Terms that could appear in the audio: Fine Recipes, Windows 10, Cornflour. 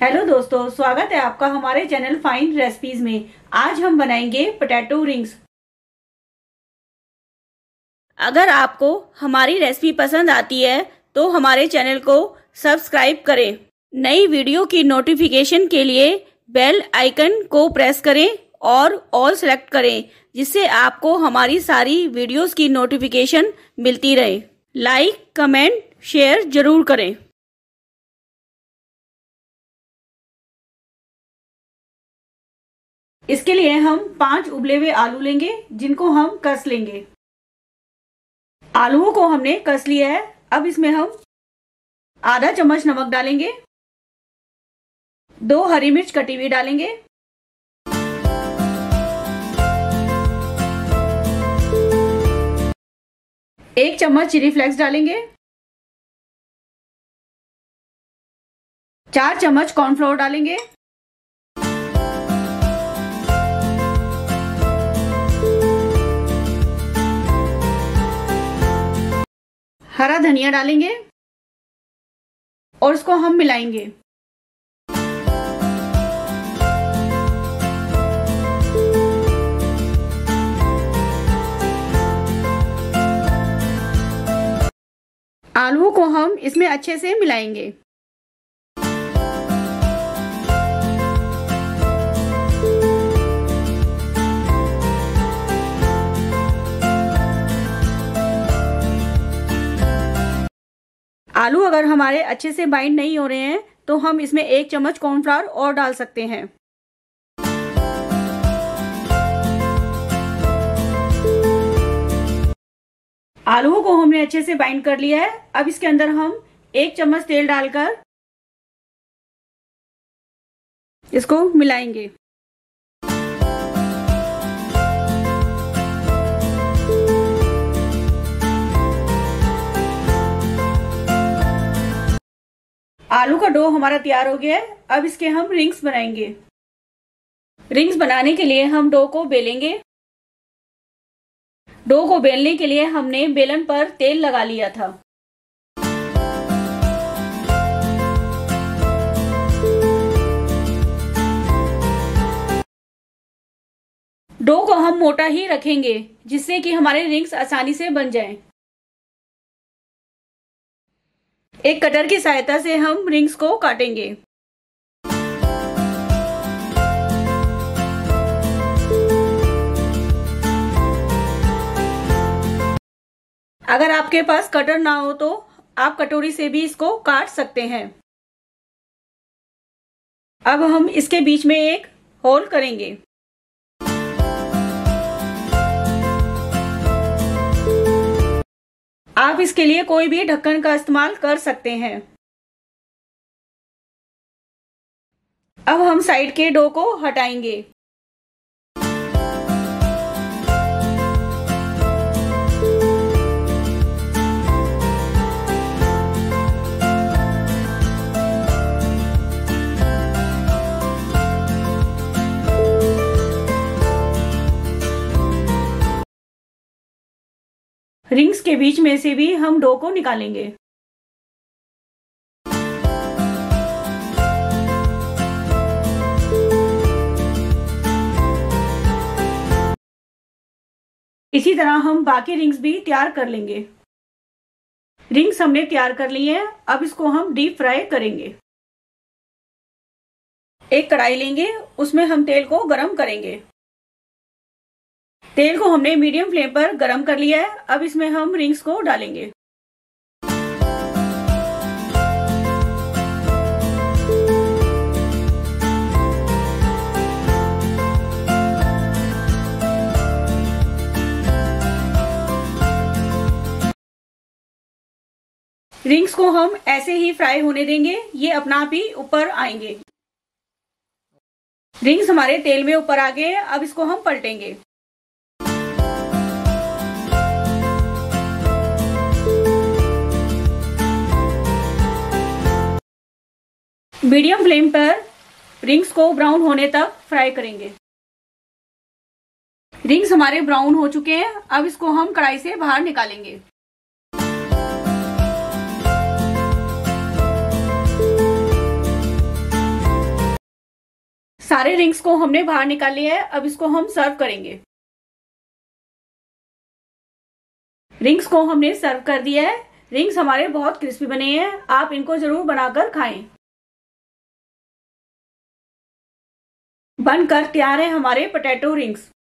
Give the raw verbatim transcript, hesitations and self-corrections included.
Hello दोस्तों, स्वागत है आपका हमारे चैनल फाइन रेसिपीज में। आज हम बनाएंगे पोटैटो रिंग्स। अगर आपको हमारी रेसिपी पसंद आती है तो हमारे चैनल को सब्सक्राइब करें। नई वीडियो की नोटिफिकेशन के लिए बेल आइकन को प्रेस करें और ऑल सेलेक्ट करें, जिससे आपको हमारी सारी वीडियोस की नोटिफिकेशन मिलती रहे। लाइक, कमेंट, शेयर जरूर करें। इसके लिए हम पांच उबले हुए आलू लेंगे, जिनको हम कस लेंगे। आलूओं को हमने कस लिया है। अब इसमें हम आधा चम्मच नमक डालेंगे, दो हरी मिर्च कटी हुई डालेंगे, एक चम्मच चिली फ्लेक्स डालेंगे, चार चम्मच कॉर्नफ्लोर डालेंगे, हरा धनिया डालेंगे और इसको हम मिलाएंगे। आलू को हम इसमें अच्छे से मिलाएंगे। आलू अगर हमारे अच्छे से बाइंड नहीं हो रहे हैं तो हम इसमें एक चम्मच कॉर्नफ्लावर और डाल सकते हैं। आलूओं को हमने अच्छे से बाइंड कर लिया है। अब इसके अंदर हम एक चम्मच तेल डालकर इसको मिलाएंगे। आलू का डो हमारा तैयार हो गया है। अब इसके हम रिंग्स बनाएंगे। रिंग्स बनाने के लिए हम डो को बेलेंगे। डो को बेलने के लिए हमने बेलन पर तेल लगा लिया था। डो को हम मोटा ही रखेंगे, जिससे कि हमारे रिंग्स आसानी से बन जाएं। एक कटर की सहायता से हम रिंग्स को काटेंगे। अगर आपके पास कटर ना हो तो आप कटोरी से भी इसको काट सकते हैं। अब हम इसके बीच में एक होल करेंगे। आप इसके लिए कोई भी ढक्कन का इस्तेमाल कर सकते हैं। अब हम साइड के डो को हटाएंगे। रिंग्स के बीच में से भी हम डो को निकालेंगे। इसी तरह हम बाकी रिंग्स भी तैयार कर लेंगे। रिंग्स हमने तैयार कर ली है। अब इसको हम डीप फ्राई करेंगे। एक कढ़ाई लेंगे, उसमें हम तेल को गरम करेंगे। तेल को हमने मीडियम फ्लेम पर गरम कर लिया है। अब इसमें हम रिंग्स को डालेंगे। रिंग्स को हम ऐसे ही फ्राई होने देंगे, ये अपना आप ही ऊपर आएंगे। रिंग्स हमारे तेल में ऊपर आ गए। अब इसको हम पलटेंगे। मीडियम फ्लेम पर रिंग्स को ब्राउन होने तक फ्राई करेंगे। रिंग्स हमारे ब्राउन हो चुके हैं। अब इसको हम कढ़ाई से बाहर निकालेंगे। सारे रिंग्स को हमने बाहर निकाल लिया है। अब इसको हम सर्व करेंगे। रिंग्स को हमने सर्व कर दिया है। रिंग्स हमारे बहुत क्रिस्पी बने हैं। आप इनको जरूर बनाकर खाएं। बनकर तैयार है हमारे पोटैटो रिंग्स।